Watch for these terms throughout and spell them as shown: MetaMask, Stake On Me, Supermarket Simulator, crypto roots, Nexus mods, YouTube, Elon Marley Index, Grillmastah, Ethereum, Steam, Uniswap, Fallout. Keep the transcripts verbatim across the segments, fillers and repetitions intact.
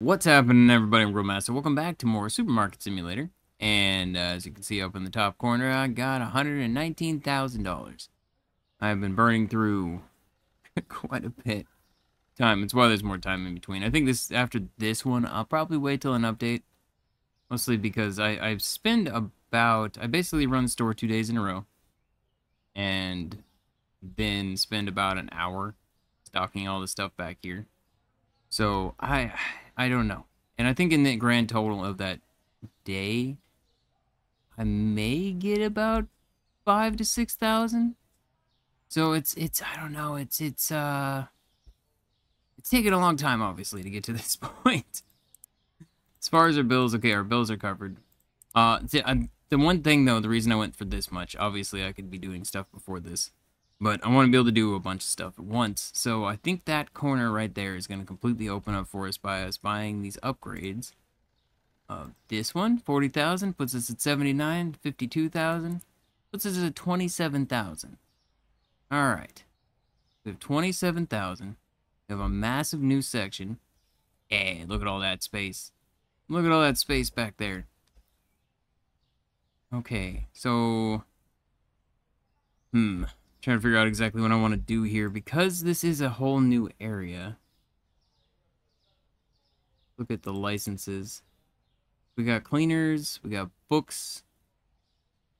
What's happening, everybody? I'm Grillmastah. Welcome back to more Supermarket Simulator. And uh, as you can see up in the top corner, I got one hundred nineteen thousand dollars. I've been burning through quite a bit time. It's why there's more time in between. I think this after this one, I'll probably wait till an update. Mostly because I, I've spent about... I basically run the store two days in a row. And then spend about an hour stocking all the stuff back here. So, I... I don't know. And I think in the grand total of that day, I may get about five to six thousand. So it's it's I don't know, it's it's uh it's taken a long time obviously to get to this point. As far as our bills, okay, our bills are covered. Uh the, the one thing though, the reason I went for this much, obviously I could be doing stuff before this, but I want to be able to do a bunch of stuff at once. So I think that corner right there is going to completely open up for us by us buying these upgrades. Uh, this one, forty thousand, puts us at seventy-nine, fifty-two thousand, puts us at twenty-seven thousand. Alright. We have twenty-seven thousand. We have a massive new section. Hey, look at all that space. Look at all that space back there. Okay, so... Hmm. Trying to figure out exactly what I want to do here, because this is a whole new area. Look at the licenses. We got cleaners, we got books,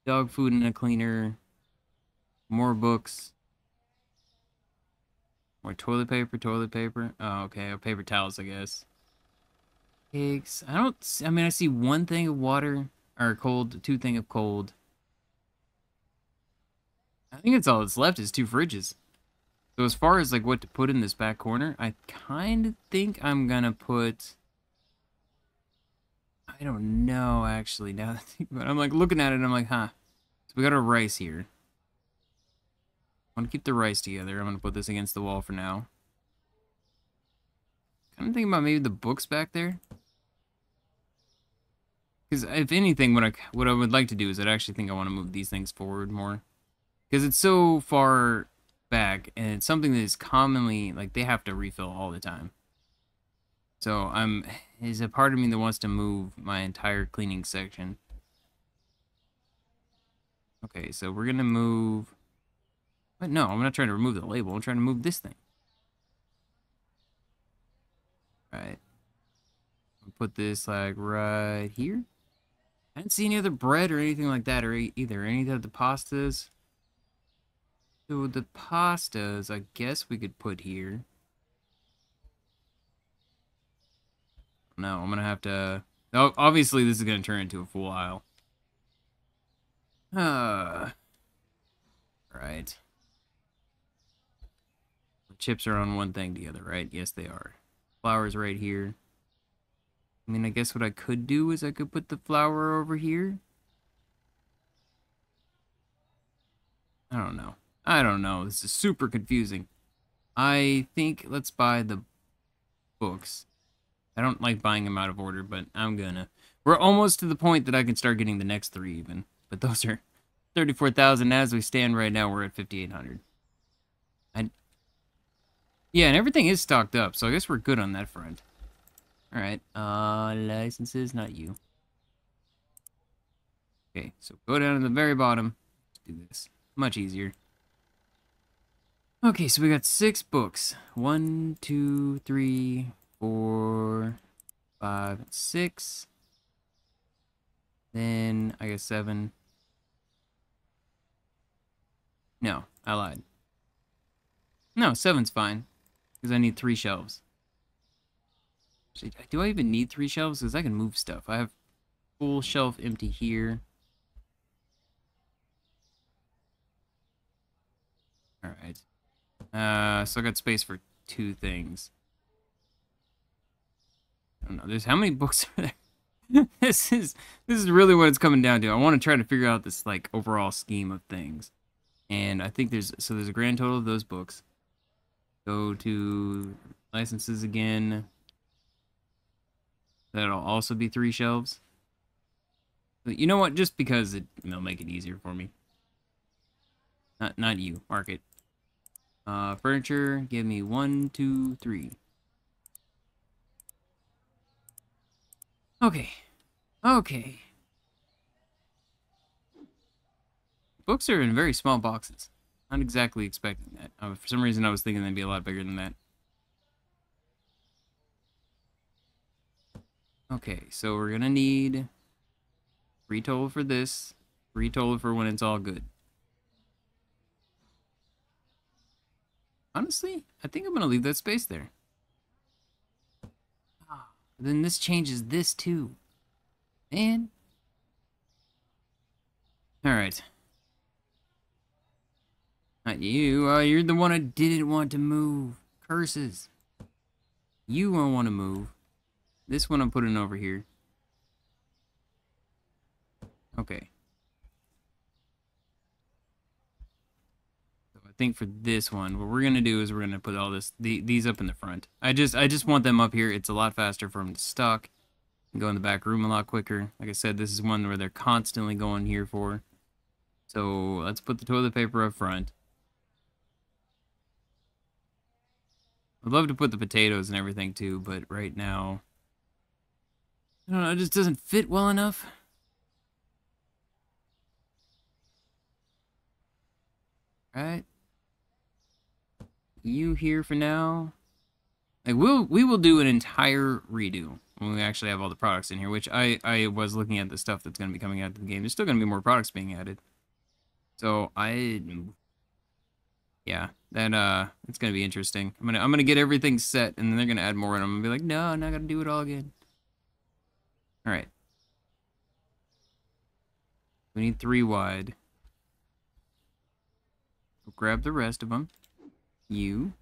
dog food and a cleaner, more books, more toilet paper, toilet paper, oh, okay, paper towels, I guess. Cakes, I don't, I mean, I see one thing of water, or cold, two thing of cold. I think it's all that's left is two fridges. So as far as, like, what to put in this back corner, I kind of think I'm gonna put... I don't know, actually, now that I think about it. I'm, like, looking at it, and I'm like, huh. So we got our rice here. I want to keep the rice together. I'm going to put this against the wall for now. Kind of thinking about maybe the books back there. Because, if anything, what I, what I would like to do is I'd actually think I want to move these things forward more. Because it's so far back, and it's something that is commonly, like, they have to refill all the time. So, I'm... There's a part of me that wants to move my entire cleaning section. Okay, so we're gonna move... But no, I'm not trying to remove the label. I'm trying to move this thing. Right. I'll put this, like, right here. I didn't see any other bread or anything like that or either. Any of the pastas. So the pastas, I guess we could put here. No, I'm gonna have to... Oh, obviously, this is gonna turn into a full aisle. Uh, right. The chips are on one thing together, right? Yes, they are. Flour's right here. I mean, I guess what I could do is I could put the flour over here. I don't know. I don't know. This is super confusing. I think let's buy the books. I don't like buying them out of order, but I'm gonna. We're almost to the point that I can start getting the next three even. But those are thirty-four thousand. As we stand right now, we're at fifty-eight hundred. I... Yeah, and everything is stocked up, so I guess we're good on that front. Alright, uh, licenses, not you. Okay, so go down to the very bottom. Let's do this. Much easier. Okay, so we got six books. One, two, three... Four, five, six. Then I guess seven. No, I lied. No, seven's fine because I need three shelves. Actually, do I even need three shelves? Because I can move stuff. I have full shelf empty here. All right. Uh, so I got space for two things. I don't know. There's how many books are there? this is this is really what it's coming down to. I want to try to figure out this like overall scheme of things, and I think there's so there's a grand total of those books. Go to licenses again. That'll also be three shelves. But you know what? Just because it, they'll make it easier for me. Not not you. Mark it. Uh, furniture. Give me one, two, three. Okay. Okay. Books are in very small boxes. Not exactly expecting that. Uh, for some reason, I was thinking they'd be a lot bigger than that. Okay, so we're gonna need three total for this, three total for when it's all good. Honestly, I think I'm gonna leave that space there. Ah, then this changes this too. Man. Alright. Not you. Uh, you're the one that didn't want to move. Curses. You won't want to move. This one I'm putting over here. Okay. So I think for this one, what we're gonna do is we're gonna put all this the, these up in the front. I just I just want them up here. It's a lot faster for them to stock. And go in the back room a lot quicker. Like I said, this is one where they're constantly going here for. So let's put the toilet paper up front. I'd love to put the potatoes and everything too, but right now, I don't know, it just doesn't fit well enough. Alright. You here for now. Like we'll we will do an entire redo when we actually have all the products in here, which I, I was looking at the stuff that's gonna be coming out to the game. There's still gonna be more products being added. So I Yeah, that uh it's gonna be interesting. I'm gonna I'm gonna get everything set and then they're gonna add more and I'm gonna be like, no, I'm not gonna do it all again. All right. We need three wide. We'll grab the rest of them. You.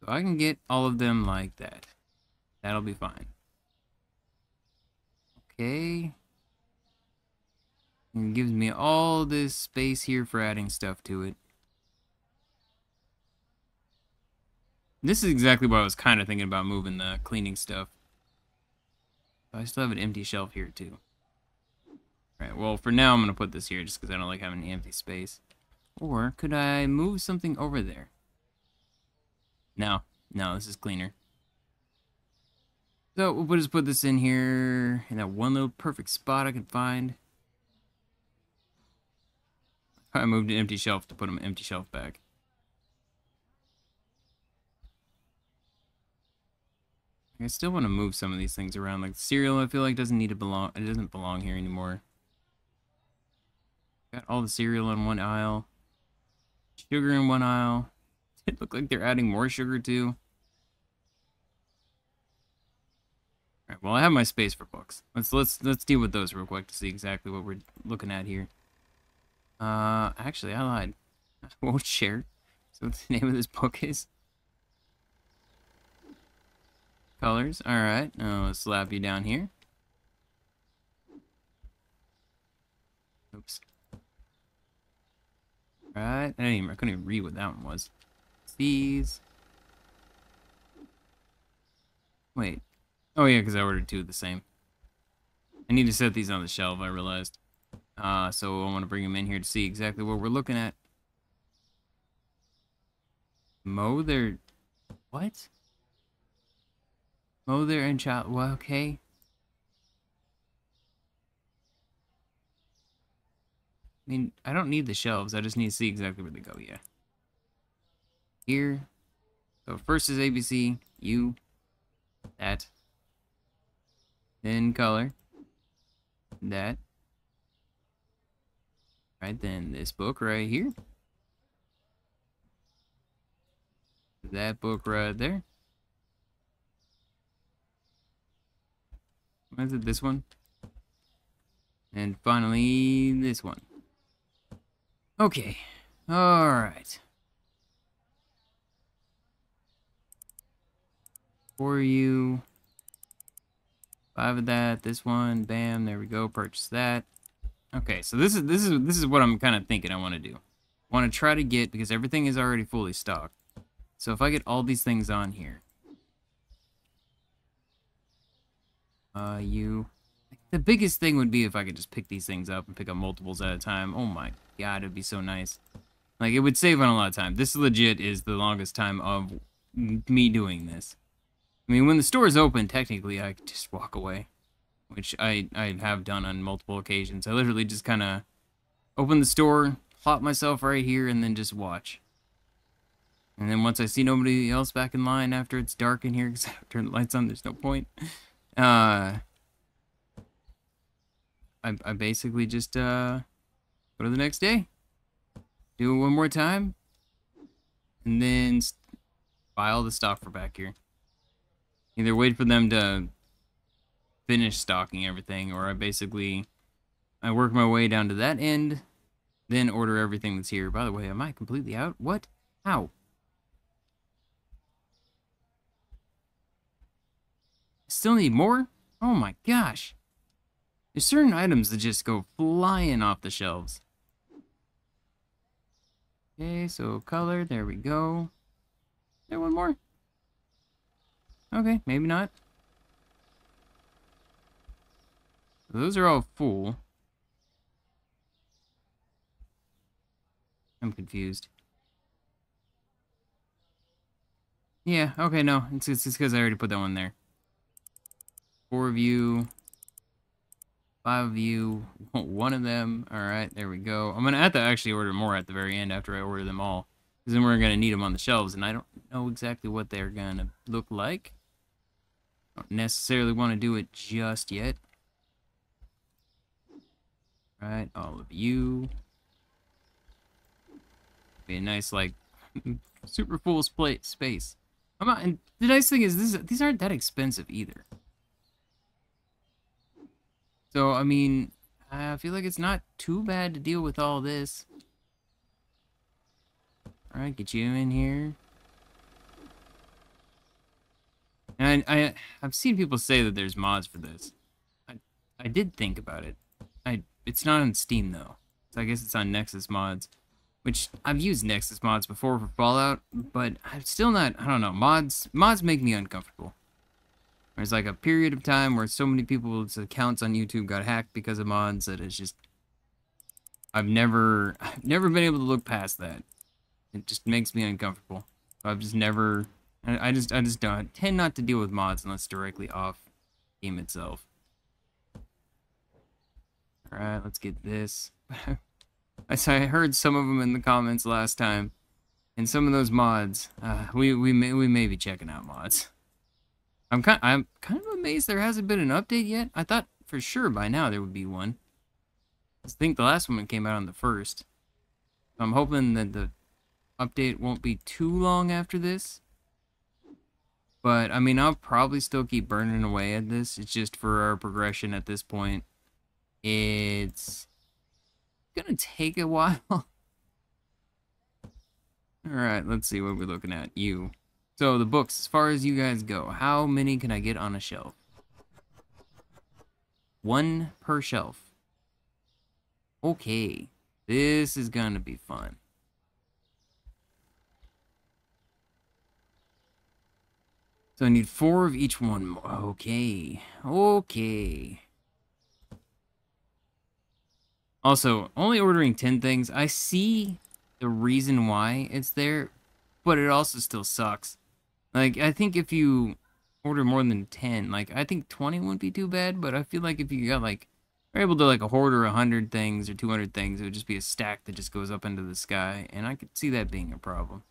So I can get all of them like that. That'll be fine. Okay. And it gives me all this space here for adding stuff to it. This is exactly what I was kind of thinking about moving the cleaning stuff. I still have an empty shelf here, too. Alright, well, for now I'm going to put this here just because I don't like having an empty space. Or could I move something over there? No. No, this is cleaner. So we'll just put this in here in that one little perfect spot I can find. I moved an empty shelf to put an empty shelf back. I still want to move some of these things around. Like cereal, I feel like doesn't need to belong. It doesn't belong here anymore. Got all the cereal in one aisle, sugar in one aisle. It looked like they're adding more sugar too. All right. Well, I have my space for books. Let's let's let's deal with those real quick to see exactly what we're looking at here. Uh, actually, I lied. I won't share. So what the name of this book is? Colors, alright. I'll slap you down here. Oops. Alright. I, I couldn't even read what that one was. It's these. Wait. Oh, yeah, because I ordered two of the same. I need to set these on the shelf, I realized. Uh, so I want to bring them in here to see exactly what we're looking at. Mow their... What? Mother and child, well, okay. I mean, I don't need the shelves. I just need to see exactly where they go, yeah. Here. So first is A B C, U, that. Then color, that. Right then, this book right here. That book right there. Is it this one? And finally, this one. Okay. Alright. For you. Five of that. This one. Bam. There we go. Purchase that. Okay, so this is this is this is what I'm kind of thinking I want to do. I want to try to get, because everything is already fully stocked. So if I get all these things on here. Uh, you. The biggest thing would be if I could just pick these things up and pick up multiples at a time. Oh my god, it'd be so nice. Like, it would save on a lot of time. This legit is the longest time of me doing this. I mean, when the store is open, technically I could just walk away, which I, I have done on multiple occasions. I literally just kind of open the store, plop myself right here, and then just watch. And then once I see nobody else back in line after it's dark in here, because I turn the lights on, there's no point. Uh, I, I basically just uh, go to the next day. Do it one more time. And then buy all the stock for back here. Either wait for them to finish stocking everything, or I basically I work my way down to that end, then order everything that's here. By the way, am I completely out? What? How? Still need more? Oh my gosh. There's certain items that just go flying off the shelves. Okay, so color, there we go. Is there one more? Okay, maybe not. Those are all full. I'm confused. Yeah, okay, no. It's it's because I already put that one there. Four of you. Five of you. One of them. Alright, there we go. I'm going to have to actually order more at the very end after I order them all. Because then we're going to need them on the shelves, and I don't know exactly what they're going to look like. I don't necessarily want to do it just yet. Alright, all of you. Be a nice, like, super full space. I'm not, and the nice thing is, this, these aren't that expensive either. So, I mean, I feel like it's not too bad to deal with all this. Alright, get you in here. And I, I, I've seen people say that there's mods for this. I, I did think about it. I, it's not on Steam, though. So I guess it's on Nexus mods. Which, I've used Nexus mods before for Fallout, but I'm still not, I don't know, mods mods make me uncomfortable. There's like a period of time where so many people's accounts on YouTube got hacked because of mods that it's just, I've never, I've never been able to look past that. It just makes me uncomfortable. I've just never, I, I just, I just don't, I tend not to deal with mods unless directly off the game itself. Alright, let's get this. I I heard some of them in the comments last time, and some of those mods, uh, we we may we may be checking out mods. I'm kind I'm kind of amazed there hasn't been an update yet. I thought for sure by now there would be one. I think the last one came out on the first. I'm hoping that the update won't be too long after this. But I mean, I'll probably still keep burning away at this. It's just for our progression at this point. It's gonna take a while. All right, let's see what we're looking at. You. So the books, as far as you guys go, how many can I get on a shelf? One per shelf. Okay, this is gonna be fun. So I need four of each one. Okay, okay. Also, only ordering ten things, I see the reason why it's there, but it also still sucks. Like, I think if you order more than ten, like, I think twenty wouldn't be too bad, but I feel like if you got, like, are able to, like, a hoarder one hundred things or two hundred things, it would just be a stack that just goes up into the sky, and I could see that being a problem.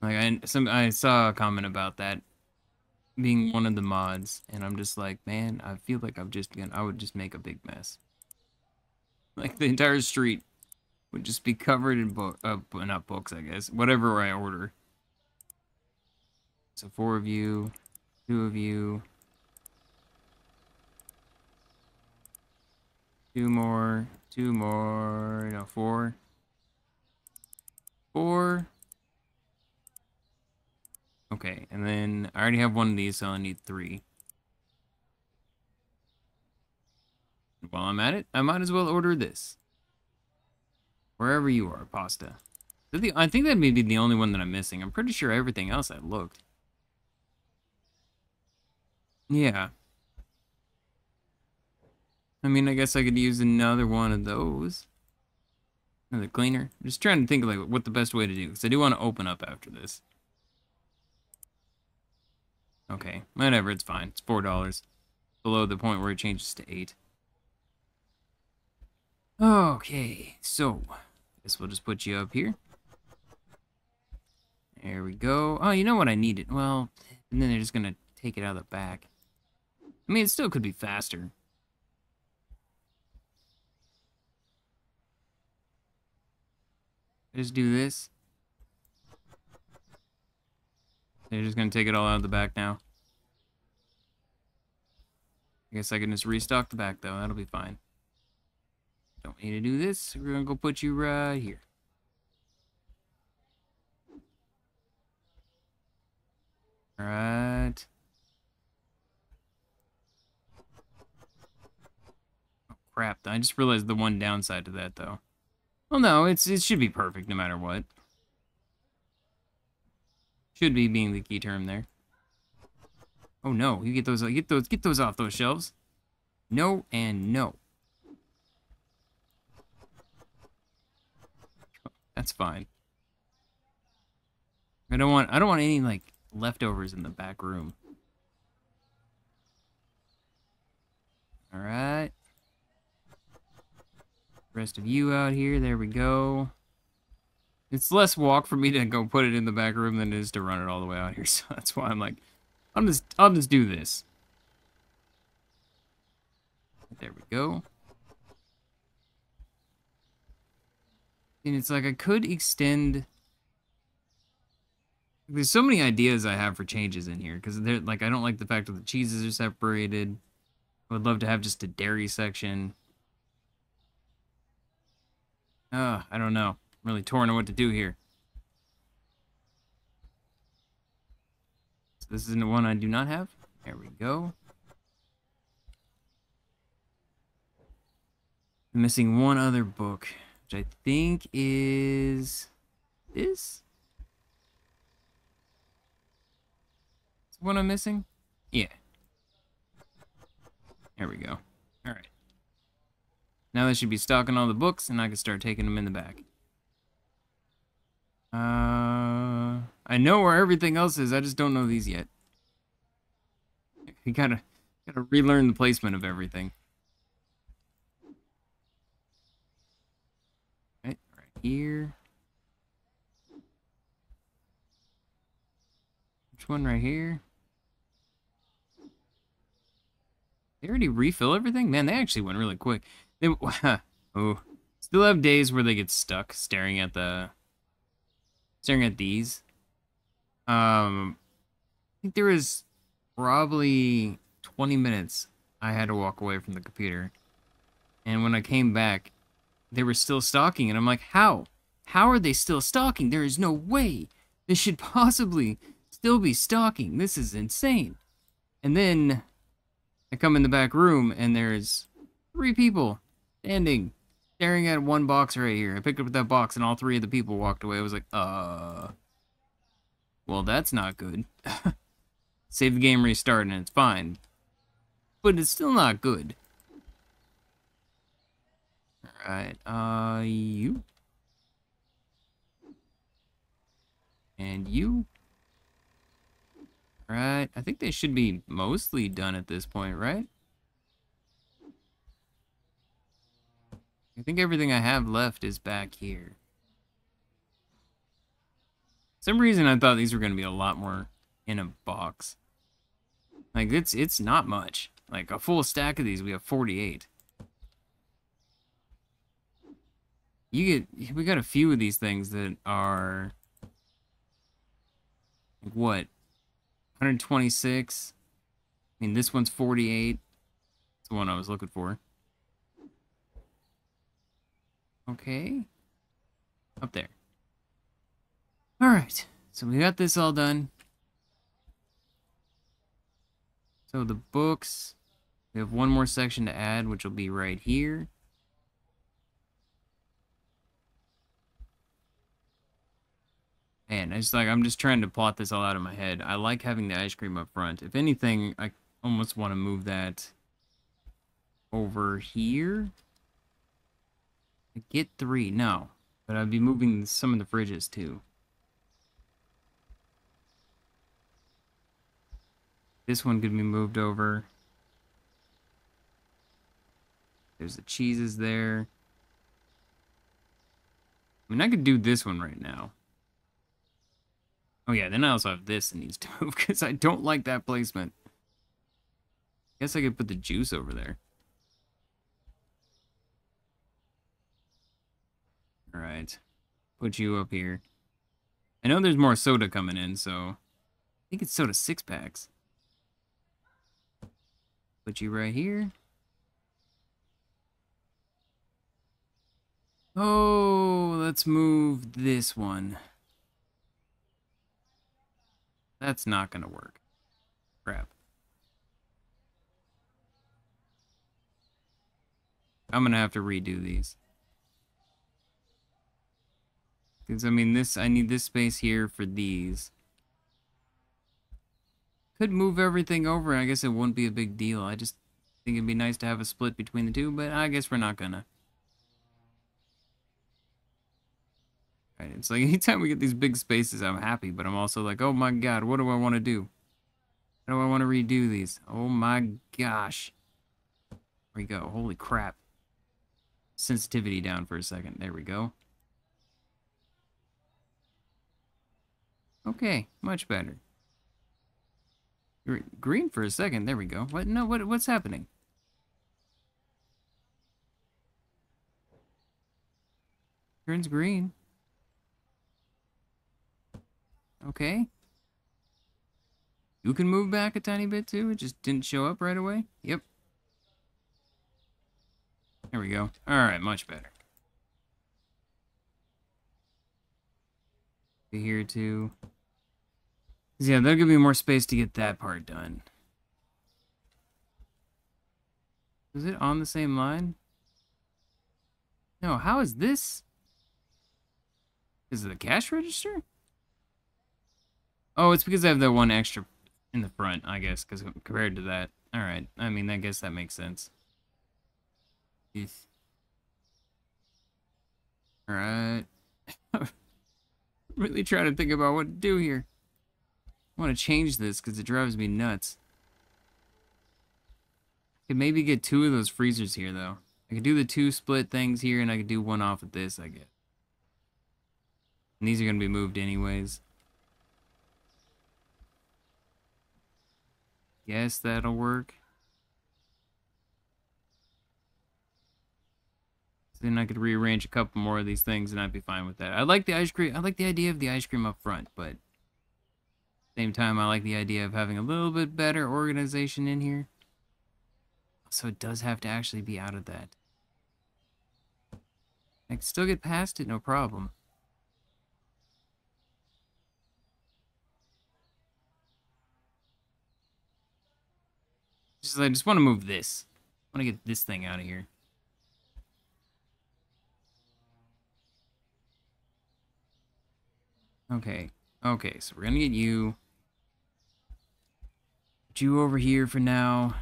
Like, I, some, I saw a comment about that being one of the mods, and I'm just like, man, I feel like I've just been, I would just make a big mess. Like, the entire street would just be covered in book, uh, not books, I guess, whatever I order. So four of you, two of you, two more, two more, no, four, four. Okay, and then I already have one of these, so I need three. While I'm at it, I might as well order this. Wherever you are, pasta. I think that may be the only one that I'm missing. I'm pretty sure everything else I looked. Yeah. I mean, I guess I could use another one of those. Another cleaner. I'm just trying to think of like what the best way to do, because I do want to open up after this. Okay, whatever, it's fine. It's four dollars. Below the point where it changes to eight. Okay, so guess we'll just put you up here. There we go. Oh, you know what I needed? Well, and then they're just gonna take it out of the back. I mean, it still could be faster. Just do this. They're just gonna take it all out of the back now. I guess I can just restock the back though. That'll be fine. Don't need to do this. We're gonna go put you right here. All right. Oh, crap! I just realized the one downside to that though. Well, no, it's it should be perfect no matter what. Should be being the key term there. Oh no! You get those. Get those. Get those off those shelves. No and no. That's fine. I don't want. I don't want any like leftovers in the back room. All right. Rest of you out here. There we go. It's less walk for me to go put it in the back room than it is to run it all the way out here. So that's why I'm like, I'm just, I'll just do this. There we go. And it's like I could extend. There's so many ideas I have for changes in here because they're like I don't like the fact that the cheeses are separated. I would love to have just a dairy section. Uh, I don't know. I'm really torn on what to do here. So this isn't the one I do not have. There we go. I'm missing one other book, which I think is this? Is the one I'm missing? Yeah. There we go. Alright. Now they should be stocking all the books, and I can start taking them in the back. Uh, I know where everything else is, I just don't know these yet. You gotta, gotta relearn the placement of everything. Here. Which one right here? They already refill everything? Man, they actually went really quick. They oh, still have days where they get stuck staring at the staring at these. Um I think there was probably twenty minutes I had to walk away from the computer. And when I came back, they were still stalking, and I'm like, how? How are they still stalking? There is no way this should possibly still be stalking. This is insane. And then I come in the back room, and there's three people standing, staring at one box right here. I picked up that box, and all three of the people walked away. I was like, uh... well, that's not good. Save the game, restart, and it's fine. But it's still not good. Alright, uh, you. And you. Alright, I think they should be mostly done at this point, right? I think everything I have left is back here. For some reason I thought these were going to be a lot more in a box. Like, it's, it's not much. Like, a full stack of these, we have forty-eight. You get, we got a few of these things that are, like what, one hundred twenty-six? I mean, this one's forty-eight. It's the one I was looking for. Okay. Up there. Alright, so we got this all done. So the books, we have one more section to add, which will be right here. Man, it's like I'm just trying to plot this all out in my head. I like having the ice cream up front. If anything, I almost want to move that over here. Get three, no. But I'd be moving some of the fridges too. This one can be moved over. There's the cheeses there. I mean, I could do this one right now. Oh yeah, then I also have this that needs to move because I don't like that placement. Guess I could put the juice over there. All right, put you up here. I know there's more soda coming in, so I think it's soda six packs. Put you right here. Oh, let's move this one. That's not gonna work. Crap. I'm gonna have to redo these. Because, I mean, this, I need this space here for these. Could move everything over. I guess it wouldn't be a big deal. I just think it'd be nice to have a split between the two, but I guess we're not gonna. Right, it's like anytime we get these big spaces, I'm happy, but I'm also like, oh my god, what do I want to do? How do I want to redo these? Oh my gosh. There we go. Holy crap. Sensitivity down for a second. There we go. Okay, much better. You're green for a second. There we go. What? No, what? What's happening? Turns green. Okay. You can move back a tiny bit too. It just didn't show up right away. Yep. There we go. All right, much better. Here too. Yeah, that'll give me more space to get that part done. Is it on the same line? No, how is this? Is it the cash register? Oh, it's because I have that one extra in the front, I guess, because compared to that. All right, I mean, I guess that makes sense. Yes. All right. Really trying to think about what to do here. I want to change this because it drives me nuts. I could maybe get two of those freezers here, though. I could do the two split things here, and I could do one off of this, I guess. And these are going to be moved anyways. Yes, that'll work. Then I could rearrange a couple more of these things, and I'd be fine with that. I like the ice cream. I like the idea of the ice cream up front, but at the same time, I like the idea of having a little bit better organization in here. So it does have to actually be out of that. I can still get past it, no problem. Just, I just want to move this. I want to get this thing out of here. Okay, okay, so we're gonna get you, get you over here for now.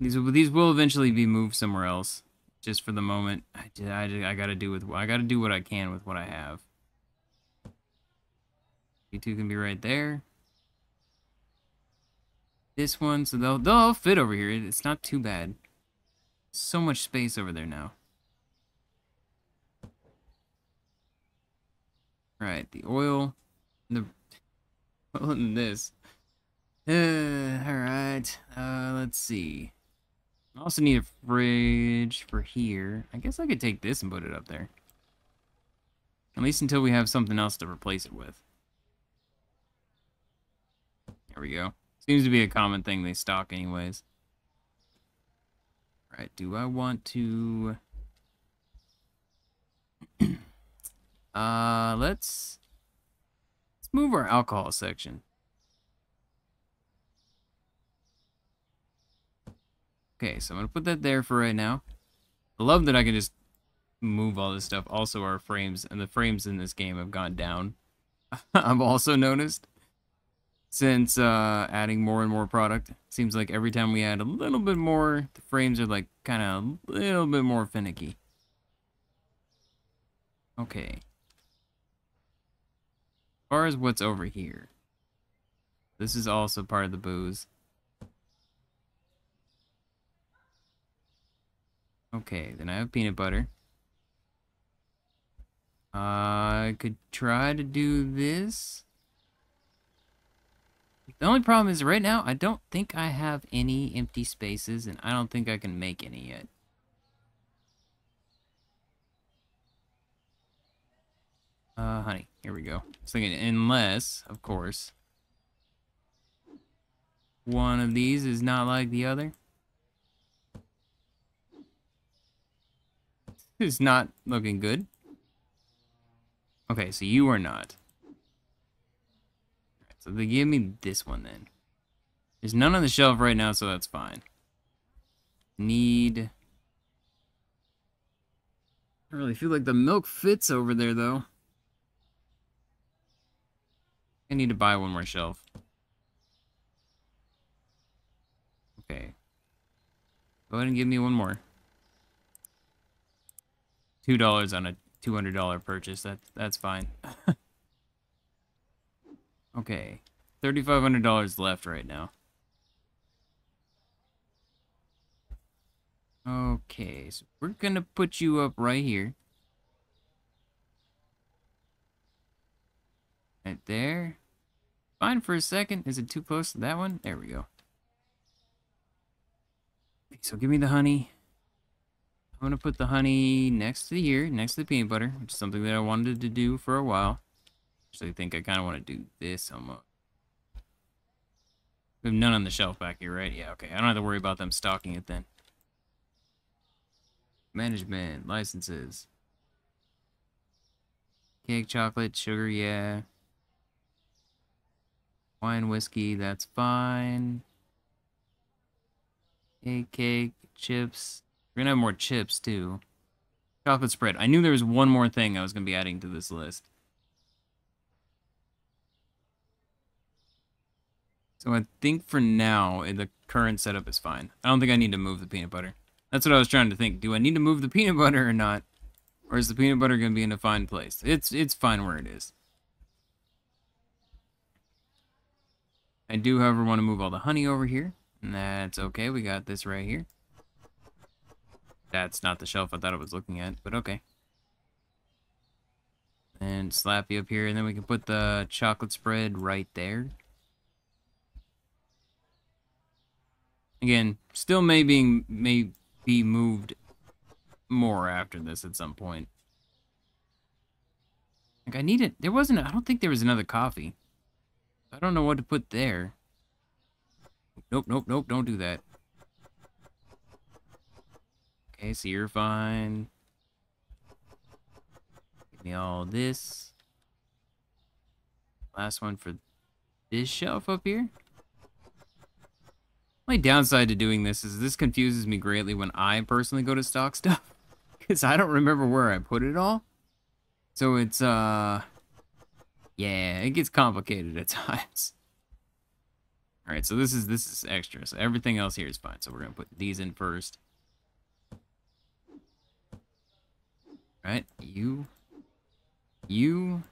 These will, these will eventually be moved somewhere else. Just for the moment, I I, I gotta do with I gotta do what I can with what I have. You two can be right there. This one, so they'll they'll all fit over here. It's not too bad. So much space over there now. Right, the oil. The well, in this. Uh, all right. Uh, let's see. I also need a fridge for here. I guess I could take this and put it up there. At least until we have something else to replace it with. There we go. Seems to be a common thing they stock, anyways. All right. Do I want to? uh, let's. Move our alcohol section. Okay, so I'm gonna put that there for right now. I love that I can just move all this stuff. Also, our frames and the frames in this game have gone down. I've also noticed since uh, adding more and more product. Seems like every time we add a little bit more, the frames are like kind of a little bit more finicky. Okay. As far as what's over here, this is also part of the booze. Okay, then I have peanut butter. Uh, I could try to do this. The only problem is right now, I don't think I have any empty spaces, and I don't think I can make any yet. Uh, honey, here we go. I was thinking, unless, of course, one of these is not like the other. This is not looking good. Okay, so you are not. Right, so they give me this one then. There's none on the shelf right now, so that's fine. Need... I really feel like the milk fits over there, though. I need to buy one more shelf. Okay. Go ahead and give me one more. Two dollars on a two hundred dollar purchase. That that's fine. Okay, thirty five hundred dollars left right now. Okay, so we're gonna put you up right here, right there. Fine for a second. Is it too close to that one? There we go. Okay, so give me the honey. I'm going to put the honey next to here, next to the peanut butter, which is something that I wanted to do for a while. Actually, I think I kind of want to do this almost. We have none on the shelf back here, right? Yeah, okay. I don't have to worry about them stocking it then. Management, licenses. Cake, chocolate, sugar, yeah. Wine, whiskey, that's fine. Cake, cake, chips. We're gonna have more chips too. Chocolate spread. I knew there was one more thing I was gonna be adding to this list. So I think for now, the current setup is fine. I don't think I need to move the peanut butter. That's what I was trying to think. Do I need to move the peanut butter or not? Or is the peanut butter gonna be in a fine place? It's it's fine where it is. I do, however, want to move all the honey over here. And that's okay. We got this right here. That's not the shelf I thought I was looking at, but okay. And slap you up here, and then we can put the chocolate spread right there. Again, still may be, may be moved more after this at some point. Like I need it. There wasn't. I don't think there was another coffee. I don't know what to put there. Nope, nope, nope. Don't do that. Okay, so you're fine. Give me all this. Last one for this shelf up here. My downside to doing this is this confuses me greatly when I personally go to stock stuff. Because I don't remember where I put it all. So it's, uh... yeah, it gets complicated at times. Alright, so this is, this is extra. So everything else here is fine. So we're going to put these in first. Right, you, you,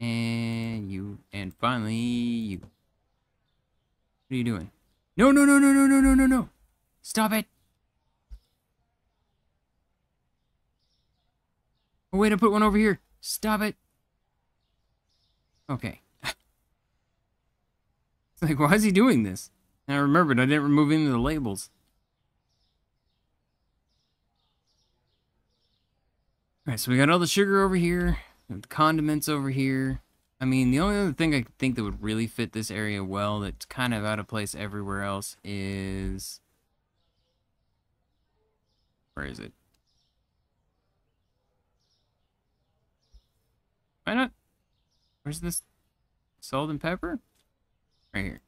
and you, and finally you. What are you doing? No, no, no, no, no, no, no, no, no! Stop it! Oh, wait, I put one over here. Stop it! Okay. It's like, why is he doing this? And I remembered I didn't remove any of the labels. Alright, so we got all the sugar over here, the condiments over here. I mean, the only other thing I could think that would really fit this area well that's kind of out of place everywhere else is... where is it? Why not? Where's this? Salt and pepper? Right here.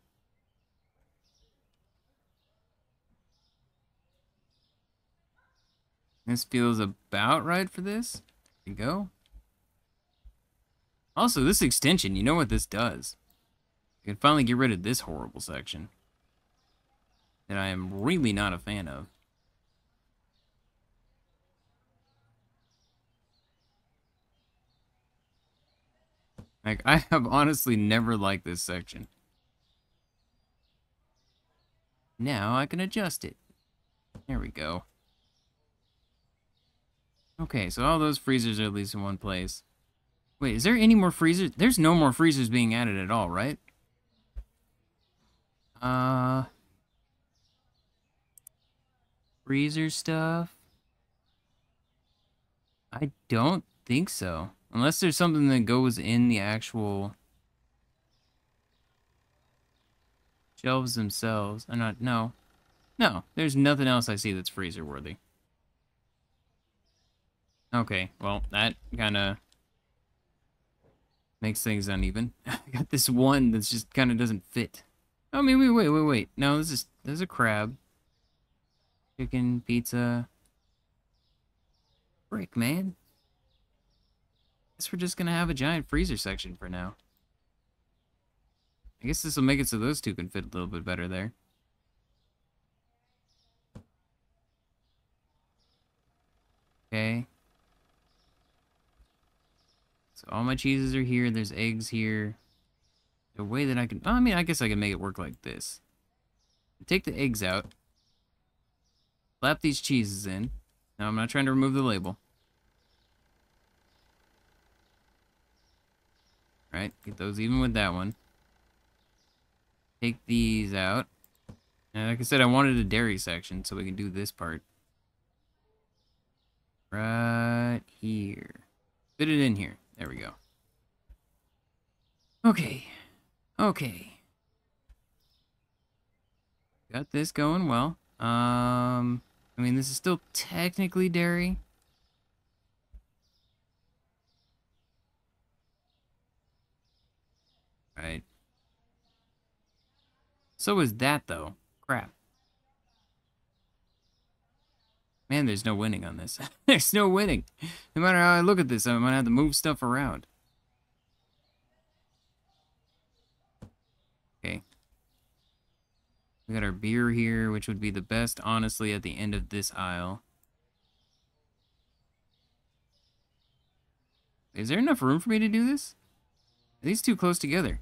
This feels about right for this. There we go. Also, this extension, you know what this does. You can finally get rid of this horrible section that I am really not a fan of. Like, I have honestly never liked this section. Now I can adjust it. There we go. Okay, so all those freezers are at least in one place. Wait, is there any more freezers? There's no more freezers being added at all, right? Uh... Freezer stuff? I don't think so. Unless there's something that goes in the actual shelves themselves. I'm not... No. No, there's nothing else I see that's freezer worthy. Okay, well, that kind of makes things uneven. I got this one that's just kind of doesn't fit. I mean, wait, wait, wait, wait. No, this is there's a crab. Chicken, pizza. Break, man. Guess we're just going to have a giant freezer section for now. I guess this will make it so those two can fit a little bit better there. Okay. So all my cheeses are here. There's eggs here. The way that I can... I mean, I guess I can make it work like this. Take the eggs out. Slap these cheeses in. Now, I'm not trying to remove the label. Alright, get those even with that one. Take these out. And like I said, I wanted a dairy section, so we can do this part. Right here. Fit it in here. There we go. Okay. Okay. Got this going well. Um, I mean, this is still technically dairy. Right. So is that, though. Crap. Man, there's no winning on this. There's no winning. No matter how I look at this, I might have to move stuff around. Okay. We got our beer here, which would be the best, honestly, at the end of this aisle. Is there enough room for me to do this? Are these two close together?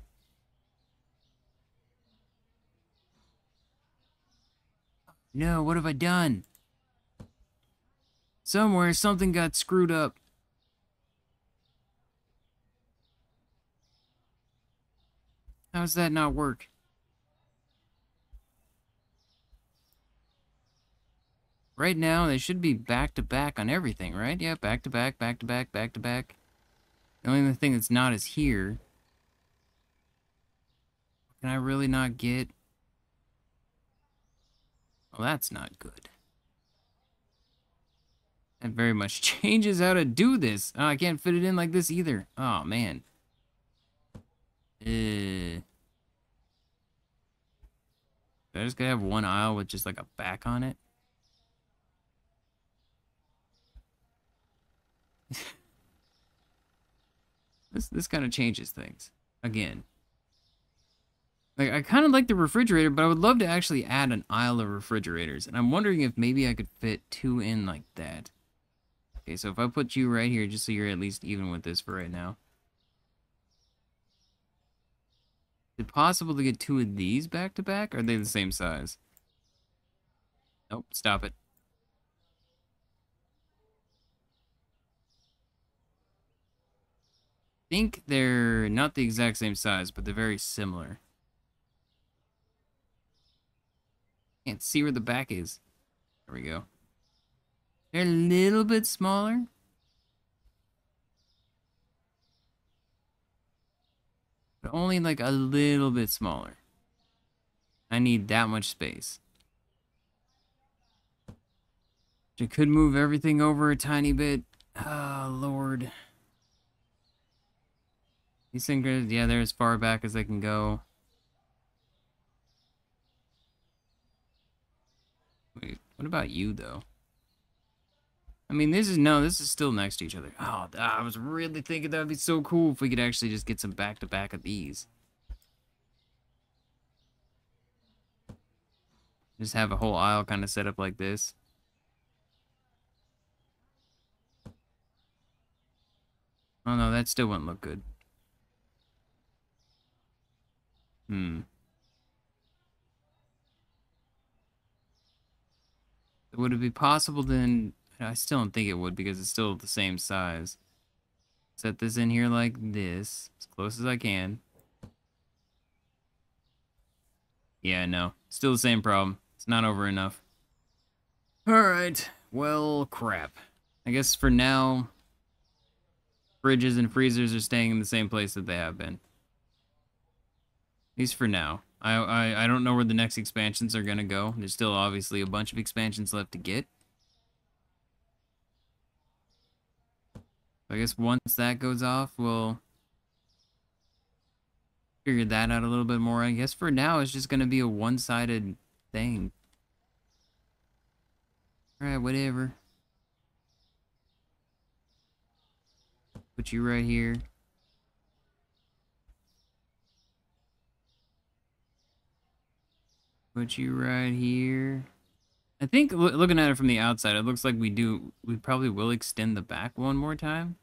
No, what have I done? Somewhere, something got screwed up. How's that not work? Right now, they should be back-to-back on everything, right? Yeah, back-to-back, back-to-back, back-to-back. The only thing that's not is here. Can I really not get... Well, that's not good. That very much changes how to do this. Oh, I can't fit it in like this either. Oh, man. Uh, I just gotta have one aisle with just like a back on it. this this kind of changes things. Again. Like, I kind of like the refrigerator, but I would love to actually add an aisle of refrigerators. And I'm wondering if maybe I could fit two in like that. Okay, so if I put you right here, just so you're at least even with this for right now. Is it possible to get two of these back to back? Or are they the same size? Nope, stop it. I think they're not the exact same size, but they're very similar. Can't see where the back is. There we go. They're a little bit smaller. But only like a little bit smaller. I need that much space. I could move everything over a tiny bit. Ah, Lord. These things are, yeah, they're as far back as they can go. Wait, what about you, though? I mean, this is... No, this is still next to each other. Oh, I was really thinking that would be so cool if we could actually just get some back-to-back of these. Just have a whole aisle kind of set up like this. Oh, no, that still wouldn't look good. Hmm. Would it be possible then... I still don't think it would because it's still the same size. Set this in here like this, as close as I can. Yeah, no. Still the same problem. It's not over enough. Alright. Well, crap. I guess for now, fridges and freezers are staying in the same place that they have been. At least for now. I, I, I don't know where the next expansions are going to go. There's still obviously a bunch of expansions left to get. I guess once that goes off, we'll figure that out a little bit more. I guess for now, it's just going to be a one-sided thing. Alright, whatever. Put you right here. Put you right here. I think, looking at it from the outside, it looks like we do, we probably will extend the back one more time.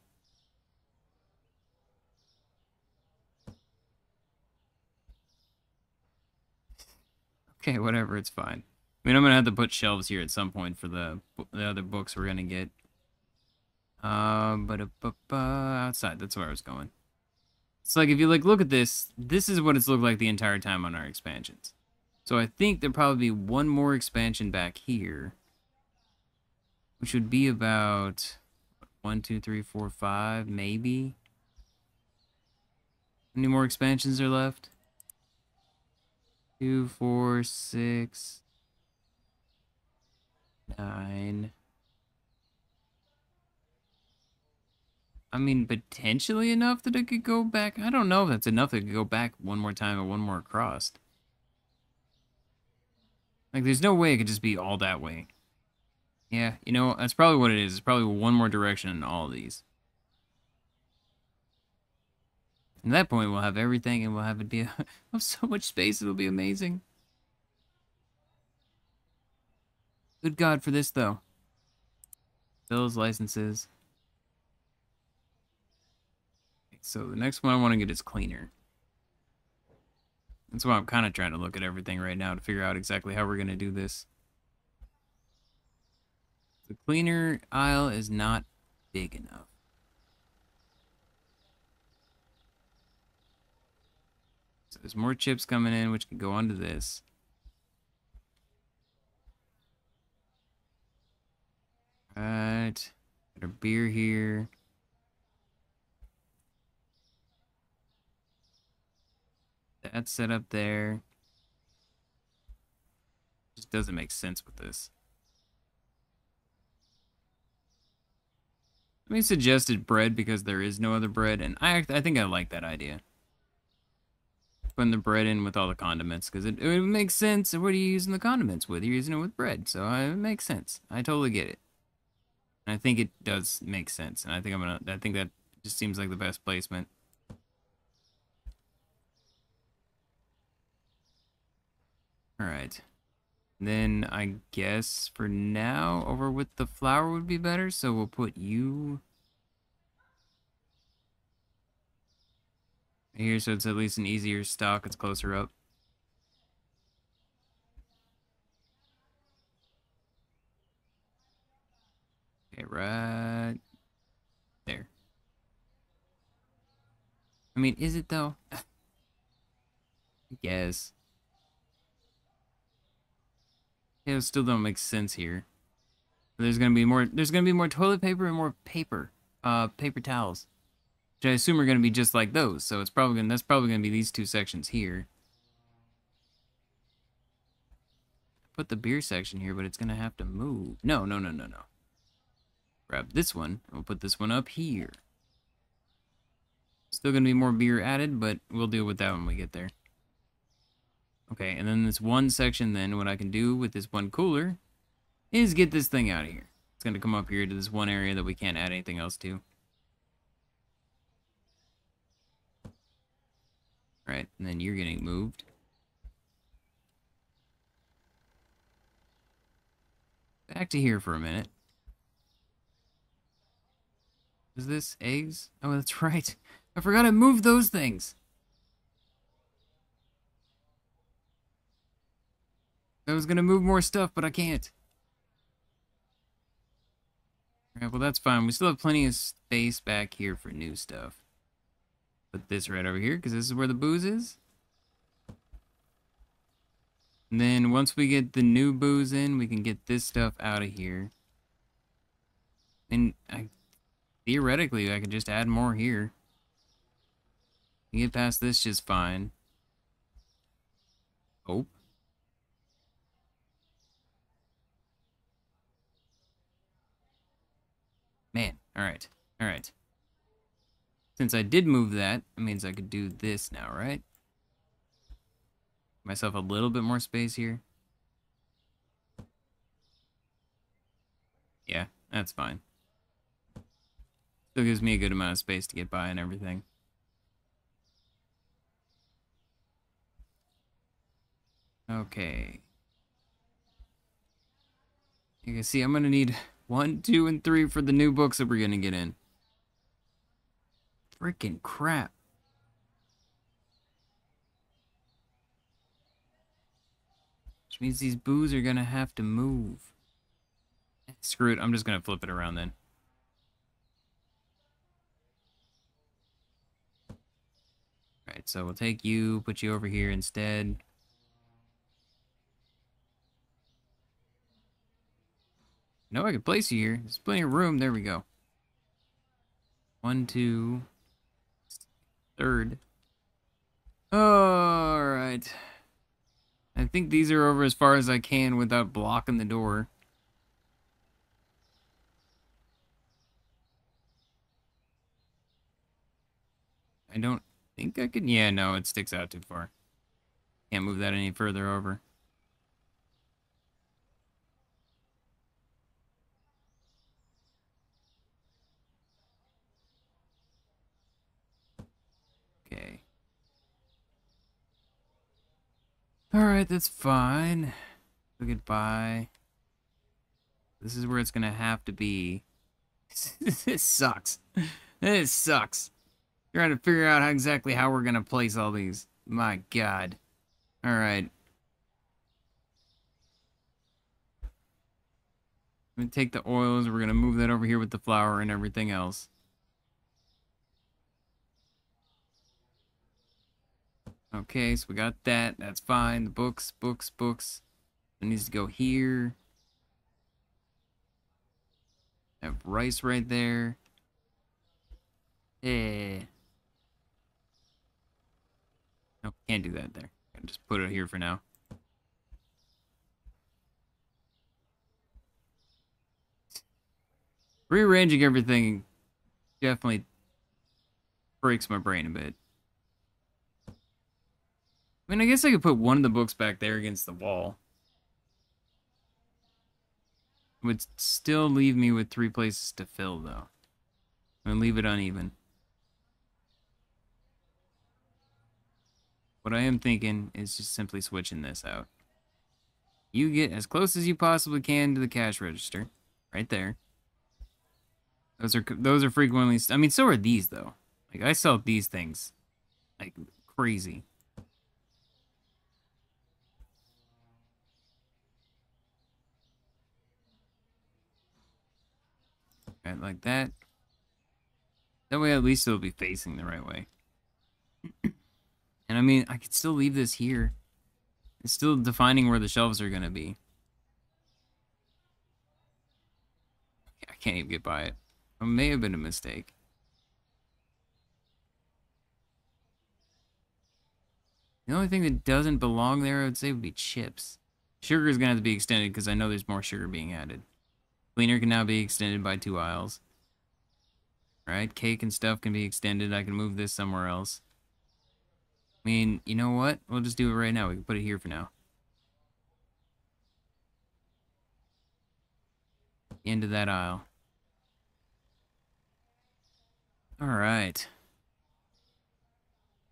Okay, whatever, it's fine. I mean, I'm gonna have to put shelves here at some point for the the other books we're gonna get. Um, uh, but outside, that's where I was going. It's like, if you like look at this, this is what it's looked like the entire time on our expansions. So I think there'll probably be one more expansion back here, which would be about one, two, three, four, five, maybe. Any more expansions are left? Two, four, six, nine. I mean, potentially enough that it could go back. I don't know if that's enough that it could go back one more time or one more across. Like, there's no way it could just be all that way. Yeah, you know, that's probably what it is. It's probably one more direction in all of these. At that point, we'll have everything, and we'll have it be a, we'll have so much space, it'll be amazing. Good God for this, though. Bills, licenses. So the next one I want to get is cleaner. That's why I'm kind of trying to look at everything right now to figure out exactly how we're going to do this. The cleaner aisle is not big enough. So there's more chips coming in, which can go onto this. All right. Got our beer here. That's set up there. Just doesn't make sense with this. I mean, suggested bread because there is no other bread, and I I think I like that idea. Putting the bread in with all the condiments because it, it makes sense. What are you using the condiments with? You're using it with bread, so it makes sense. I totally get it. And I think it does make sense, and I think I'm gonna. I think that just seems like the best placement. Alright, then I guess for now, over with the flour would be better, so we'll put you here so it's at least an easier stock, it's closer up. Okay, right there. I mean, is it though? I guess. Yeah, it still don't make sense here. There's gonna be more. There's gonna be more toilet paper and more paper, uh, paper towels, which I assume are gonna be just like those. So it's probably gonna, that's probably gonna be these two sections here. Put the beer section here, but it's gonna have to move. No, no, no, no, no. Grab this one. We'll put this one up here. Still gonna be more beer added, but we'll deal with that when we get there. Okay, and then this one section then, what I can do with this one cooler is get this thing out of here. It's going to come up here to this one area that we can't add anything else to. Alright, and then you're getting moved. Back to here for a minute. Is this eggs? Oh, that's right. I forgot I moved those things. I was gonna move more stuff, but I can't. Alright, well that's fine. We still have plenty of space back here for new stuff. Put this right over here, because this is where the booze is. And then once we get the new booze in, we can get this stuff out of here. And I, theoretically, I could just add more here. You get past this just fine. Oh. Man, alright, alright. Since I did move that, it means I could do this now, right? Myself a little bit more space here. Yeah, that's fine. Still gives me a good amount of space to get by and everything. Okay. You can see I'm gonna need one, two, and three for the new books that we're gonna get in. Freaking crap. Which means these boos are gonna have to move. Screw it, I'm just gonna flip it around then. Alright, so we'll take you, put you over here instead. No, I can place you here. There's plenty of room. There we go. One, two, third. All right. I think these are over as far as I can without blocking the door. I don't think I can. Yeah, no, it sticks out too far. Can't move that any further over. Alright, that's fine. So goodbye. This is where it's gonna have to be. This sucks. This sucks. Trying to figure out how exactly how we're gonna place all these. My god. Alright. I'm gonna take the oils, we're gonna move that over here with the flour and everything else. Okay, so we got that. That's fine. The books, books, books. It needs to go here. Have rice right there. Yeah. Nope, can't do that there. I'll just put it here for now. Rearranging everything definitely breaks my brain a bit. I mean, I guess I could put one of the books back there against the wall. It would still leave me with three places to fill, though. I'm going to leave it uneven. What I am thinking is just simply switching this out. You get as close as you possibly can to the cash register. Right there. Those are, those are frequently... I mean, so are these, though. Like, I sell these things. Like, crazy. Right, like that. That way at least it'll be facing the right way. And I mean, I could still leave this here. It's still defining where the shelves are going to be. I can't even get by it. It may have been a mistake. The only thing that doesn't belong there, I would say, would be chips. Sugar is going to have to be extended because I know there's more sugar being added. Cleaner can now be extended by two aisles. Alright, cake and stuff can be extended. I can move this somewhere else. I mean, you know what? We'll just do it right now. We can put it here for now. Into that aisle. Alright.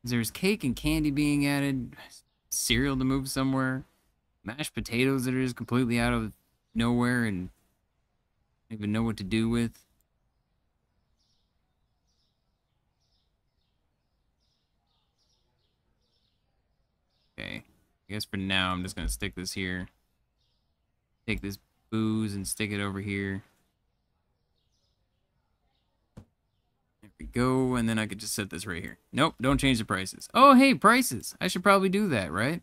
There's cake and candy being added. Cereal to move somewhere. Mashed potatoes that are just completely out of nowhere and... I don't even know what to do with. Okay. I guess for now I'm just gonna stick this here. Take this booze and stick it over here. go, and then I could just set this right here. Nope, don't change the prices. Oh, hey, prices. I should probably do that, right?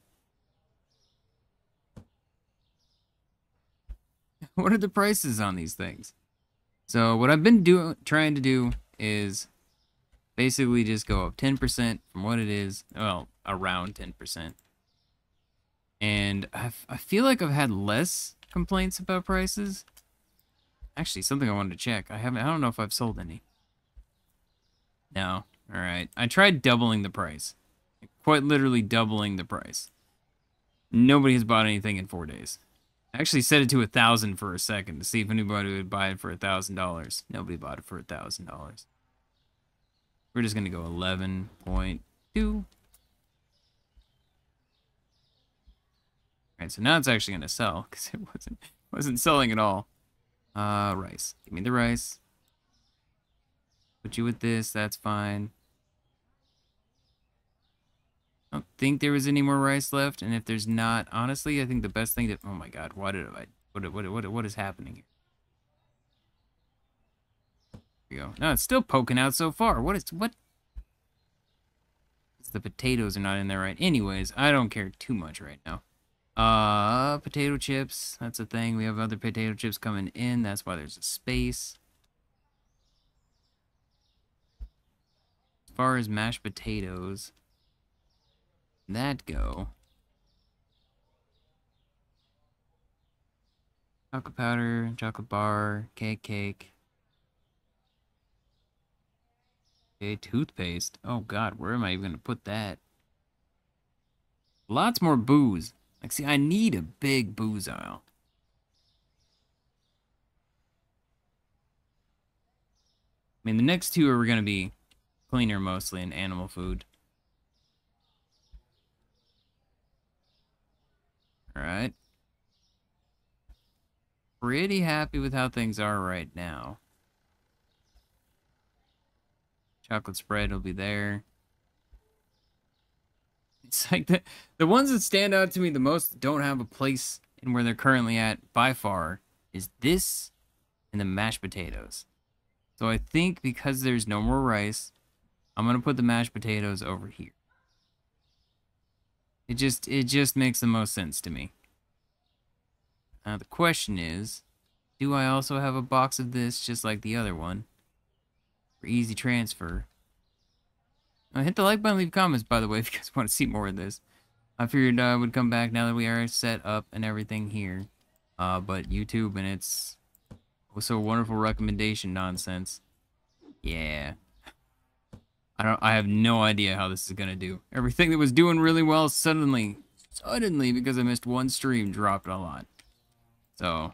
What are the prices on these things? So what I've been doing, trying to do is basically just go up ten percent from what it is. Well, around ten percent. And I've, I feel like I've had less complaints about prices. Actually, something I wanted to check. I haven't. I don't know if I've sold any. No. All right. I tried doubling the price. Quite literally doubling the price. Nobody has bought anything in four days. I actually set it to a thousand for a second to see if anybody would buy it for a thousand dollars. Nobody bought it for a thousand dollars. We're just gonna go eleven point two. All right, so now it's actually gonna sell because it wasn't wasn't selling at all. Uh, rice. Give me the rice. Put you with this. That's fine. I don't think there was any more rice left, and if there's not, honestly, I think the best thing to... Oh my god, why did I... What, what, what, what is happening here? Here we go. No, it's still poking out so far. What is... What? It's the potatoes are not in there right. Anyways, I don't care too much right now. Uh, potato chips. That's a thing. We have other potato chips coming in. That's why there's a space. As far as mashed potatoes... that go. Chocolate powder, chocolate bar, cake, cake. Okay, toothpaste. Oh god, where am I even gonna put that? Lots more booze. Like, see, I need a big booze aisle. I mean, the next two are gonna be cleaner mostly and animal food. Alright. Pretty happy with how things are right now. Chocolate spread will be there. It's like the, the ones that stand out to me the most that don't have a place in where they're currently at by far is this and the mashed potatoes. So I think because there's no more rice, I'm going to put the mashed potatoes over here. It just it just makes the most sense to me. Now the question is, do I also have a box of this just like the other one? For easy transfer. Now, hit the like button, leave comments, by the way, if you guys want to see more of this. I figured I would come back now that we are set up and everything here. Uh, but YouTube and its so wonderful recommendation nonsense. Yeah. I don't. I have no idea how this is gonna do. Everything that was doing really well suddenly, suddenly because I missed one stream, dropped a lot. So,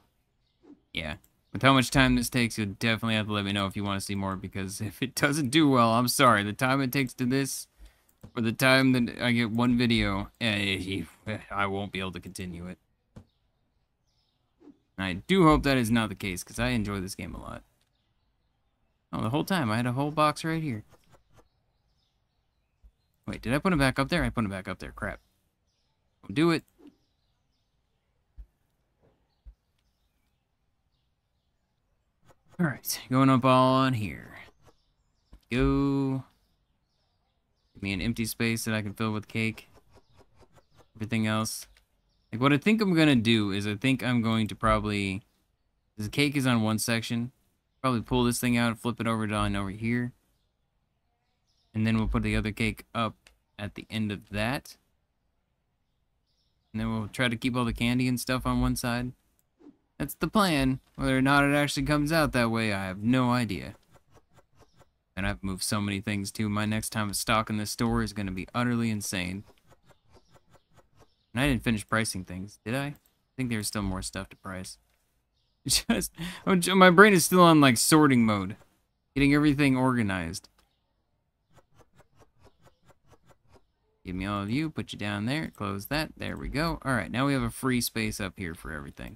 yeah. With how much time this takes, you'll definitely have to let me know if you want to see more. Because if it doesn't do well, I'm sorry. The time it takes to this, for the time that I get one video, I won't be able to continue it. And I do hope that is not the case because I enjoy this game a lot. Oh, the whole time I had a whole box right here. Wait, did I put him back up there? I put him back up there. Crap. Don't do it. Alright, going up on here. Go. Give me an empty space that I can fill with cake. Everything else. Like, what I think I'm going to do is I think I'm going to probably... the cake is on one section. Probably pull this thing out and flip it over to on over here. And then we'll put the other cake up at the end of that. And then we'll try to keep all the candy and stuff on one side. That's the plan. Whether or not it actually comes out that way, I have no idea. And I've moved so many things too. My next time of stock in this store is going to be utterly insane. And I didn't finish pricing things, did I? I think there's still more stuff to price. Just, my brain is still on like sorting mode. Getting everything organized. Give me all of you, put you down there, close that, there we go. Alright, now we have a free space up here for everything.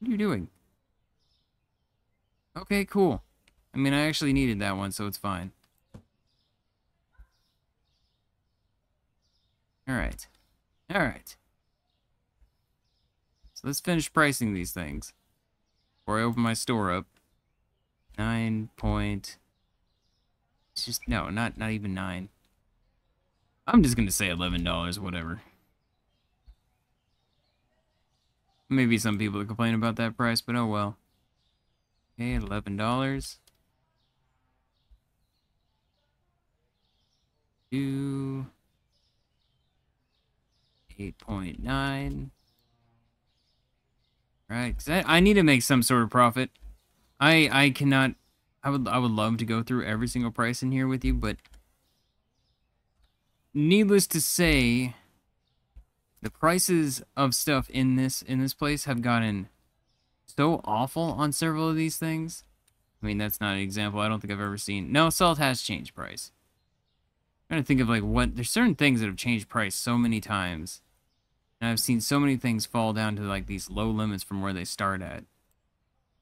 What are you doing? Okay, cool. I mean, I actually needed that one, so it's fine. Alright. Alright. So let's finish pricing these things. Before I open my store up. Nine point... It's just, no, not, not even nine. I'm just going to say eleven dollars, whatever. Maybe some people complain about that price, but oh well. Okay, eleven dollars. Two... eight point nine. Right, 'cause I, I need to make some sort of profit. I I cannot. I would I would love to go through every single price in here with you, but needless to say, the prices of stuff in this in this place have gotten so awful on several of these things. I mean, that's not an example. I don't think I've ever seen. No, salt has changed price. I'm trying to think of like what there's certain things that have changed price so many times. And I've seen so many things fall down to like these low limits from where they start at.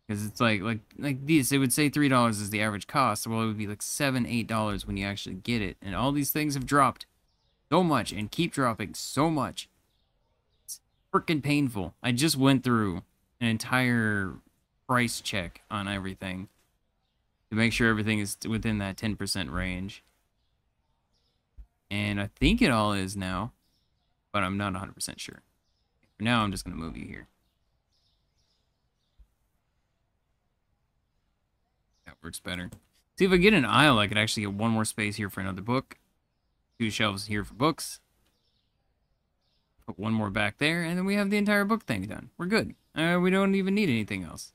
Because it's like, like, like these, it would say three dollars is the average cost. Well, it would be like seven dollars, eight dollars when you actually get it. And all these things have dropped so much and keep dropping so much. It's freaking painful. I just went through an entire price check on everything to make sure everything is within that ten percent range. And I think it all is now. But I'm not one hundred percent sure. For now, I'm just going to move you here. That works better. See, if I get an aisle, I could actually get one more space here for another book. Two shelves here for books. Put one more back there, and then we have the entire book thing done. We're good. Uh, we don't even need anything else.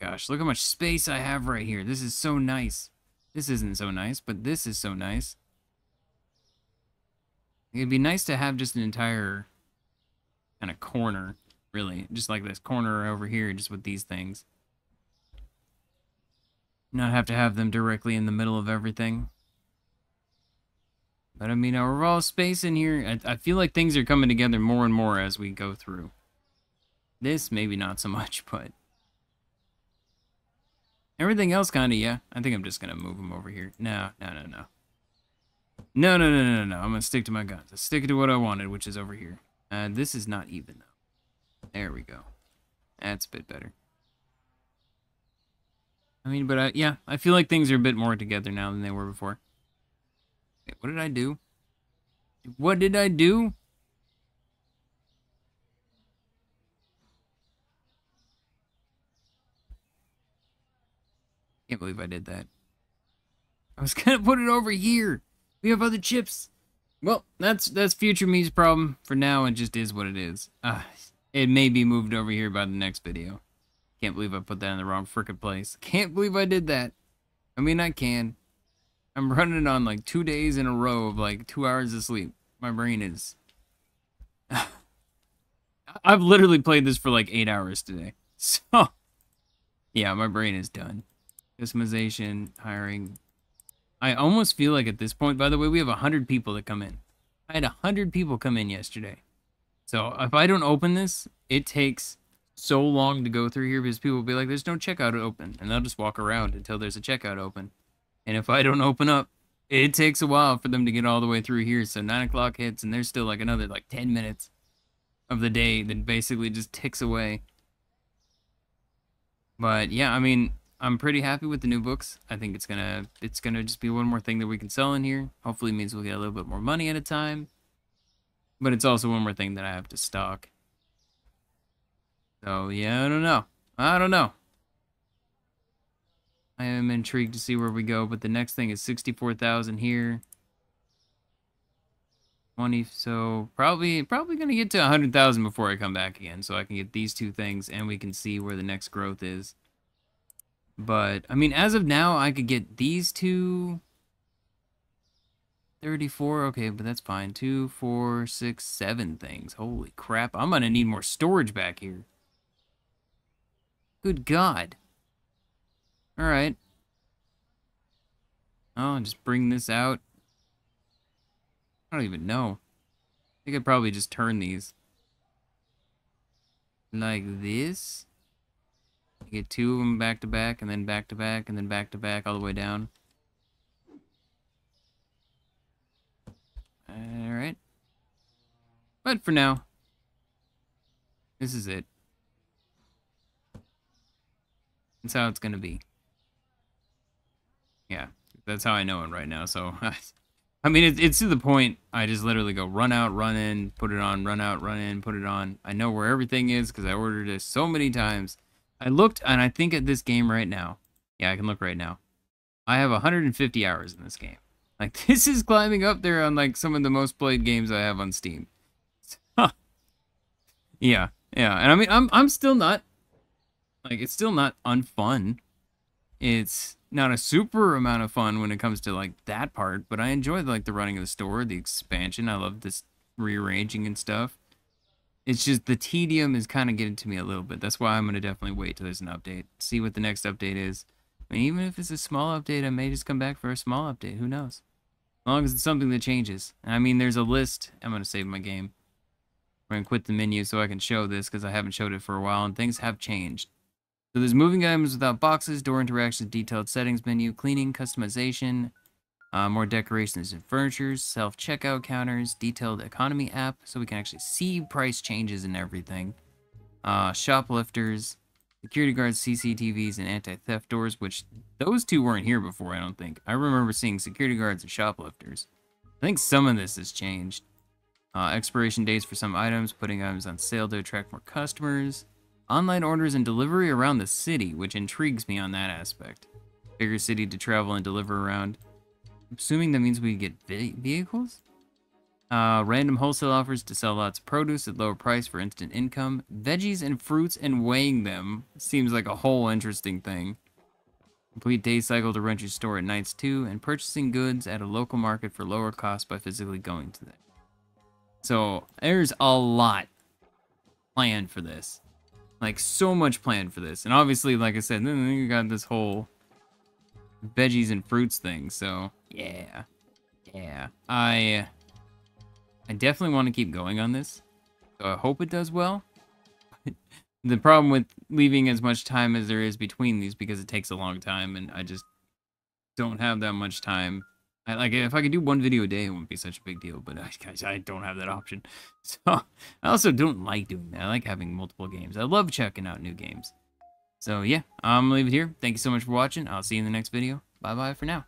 Gosh, look how much space I have right here. This is so nice. This isn't so nice, but this is so nice. It'd be nice to have just an entire kind of corner, really. Just like this corner over here, just with these things. Not have to have them directly in the middle of everything. But I mean, our raw space in here, I, I feel like things are coming together more and more as we go through. This, maybe not so much, but... Everything else, kind of, yeah. I think I'm just going to move them over here. No, no, no, no. No, no, no, no, no. I'm going to stick to my guns. I stick to what I wanted, which is over here. Uh, this is not even, though. There we go. That's a bit better. I mean, but, I, yeah, I feel like things are a bit more together now than they were before. Okay, what did I do? What did I do? Can't believe I did that. I was gonna put it over here. We have other chips. Well, that's that's future me's problem. For now, it just is what it is. Uh, it may be moved over here by the next video. Can't believe I put that in the wrong frickin' place. Can't believe I did that. I mean, I can. I'm running on like two days in a row of like two hours of sleep. My brain is... I've literally played this for like eight hours today. So, yeah, my brain is done. Customization, hiring. I almost feel like at this point, by the way, we have one hundred people that come in. I had one hundred people come in yesterday. So if I don't open this, it takes so long to go through here because people will be like, there's no checkout open. And they'll just walk around until there's a checkout open. And if I don't open up, it takes a while for them to get all the way through here. So nine o'clock hits and there's still like another like ten minutes of the day that basically just ticks away. But yeah, I mean... I'm pretty happy with the new books. I think it's gonna it's gonna just be one more thing that we can sell in here. Hopefully it means we'll get a little bit more money at a time. But it's also one more thing that I have to stock. So yeah, I don't know. I don't know. I am intrigued to see where we go, but the next thing is sixty-four thousand here. twenty, so probably probably gonna get to one hundred thousand before I come back again, so I can get these two things and we can see where the next growth is. But, I mean, as of now, I could get these two. thirty-four, okay, but that's fine. Two, four, six, seven things. Holy crap, I'm gonna need more storage back here. Good God. Alright. I'll just bring this out. I don't even know. I think I'd probably just turn these. Like this. Get two of them back to back, and then back to back, and then back to back, all the way down. Alright. But for now, this is it. That's how it's going to be. Yeah, that's how I know it right now. So, I mean, it, it's to the point I just literally go run out, run in, put it on, run out, run in, put it on. I know where everything is because I ordered it so many times. I looked, and I think at this game right now. Yeah, I can look right now. I have one hundred fifty hours in this game. Like, this is climbing up there on, like, some of the most played games I have on Steam. Huh. Yeah, yeah. And I mean, I'm, I'm still not, like, it's still not unfun. It's not a super amount of fun when it comes to, like, that part. But I enjoy, like, the running of the store, the expansion. I love this rearranging and stuff. It's just the tedium is kind of getting to me a little bit. That's why I'm going to definitely wait till there's an update. See what the next update is. I mean, even if it's a small update, I may just come back for a small update. Who knows? As long as it's something that changes. I mean, there's a list. I'm going to save my game. We're going to quit the menu so I can show this because I haven't showed it for a while. And things have changed. So there's moving items without boxes, door interactions, detailed settings menu, cleaning, customization, uh, more decorations and furniture, self-checkout counters, detailed economy app, so we can actually see price changes and everything. Uh, shoplifters, security guards, C C T Vs, and anti-theft doors, which those two weren't here before, I don't think. I remember seeing security guards and shoplifters. I think some of this has changed. Uh, expiration dates for some items, putting items on sale to attract more customers. Online orders and delivery around the city, which intrigues me on that aspect. Bigger city to travel and deliver around. I'm assuming that means we get vehicles? Uh, random wholesale offers to sell lots of produce at lower price for instant income. Veggies and fruits and weighing them seems like a whole interesting thing. Complete day cycle to rent your store at nights too, and purchasing goods at a local market for lower cost by physically going to them. So there's a lot planned for this, like so much planned for this, and obviously, like I said, then you got this whole veggies and fruits thing. So yeah, yeah, I. I definitely want to keep going on this, so I hope it does well. The problem with leaving as much time as there is between these, because it takes a long time, and I just don't have that much time. I, like, if I could do one video a day, it wouldn't be such a big deal, but I, I don't have that option. So, I also don't like doing that. I like having multiple games. I love checking out new games. So, yeah, I'm going to leave it here. Thank you so much for watching. I'll see you in the next video. Bye-bye for now.